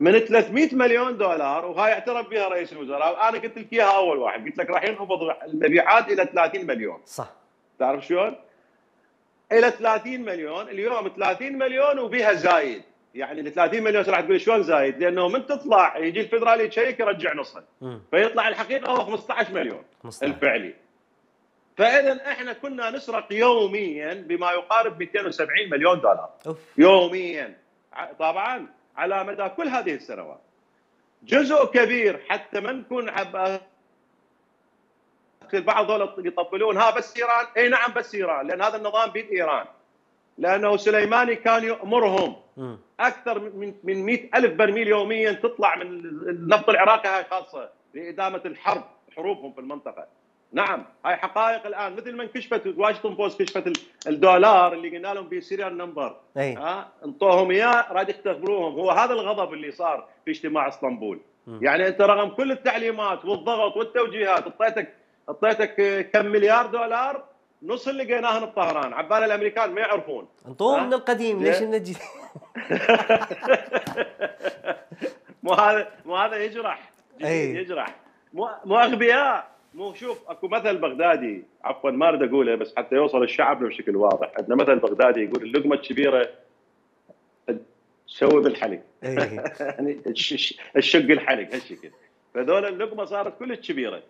من 300 مليون دولار، وهاي اعترف بها رئيس الوزراء. انا قلت لك اياها اول واحد، قلت لك راح ينخفض المبيعات الى 30 مليون صح، تعرف شلون؟ الى 30 مليون، اليوم 30 مليون وبها زايد. يعني ال 30 مليون راح تقول شلون زايد؟ لانه من تطلع يجي الفدرالي يشيك يرجع نصها، فيطلع الحقيقه هو 15 مليون 15. الفعلي. فاذا احنا كنا نسرق يوميا بما يقارب 270 مليون دولار أوف. يوميا طبعا على مدى كل هذه السنوات. جزء كبير حتى ما نكون البعض هذول يطبلون ها بس ايران، اي نعم بس ايران، لان هذا النظام بيد ايران، لانه سليماني كان يامرهم اكثر من 100,000 برميل يوميا تطلع من النفط العراقي، هاي خاصه لادامه الحرب، حروبهم في المنطقه. نعم هاي حقائق الان، مثل ما انكشفت واشنطن بوست كشفت الدولار اللي قلنا لهم بسيريال نمبر، ها انطوهم اياه راد يختبروهم. هو هذا الغضب اللي صار في اجتماع اسطنبول. يعني انت رغم كل التعليمات والضغط والتوجيهات اعطيتك كم مليار دولار، نص اللي لقيناهن بطهران، عبال الامريكان ما يعرفون انطوهم من القديم ليش الجديد. مو هذا يجرح جديد، يجرح مو اغبياء. مو شوف اكو مثل بغدادي، عفوا ما اريد اقوله بس حتى يوصل الشعب له بشكل واضح، عندنا مثل بغدادي يقول اللقمه الكبيره تسوي بالحلق. يعني الشق الحلق هالشكل، فذول اللقمه صارت كلش كبيره،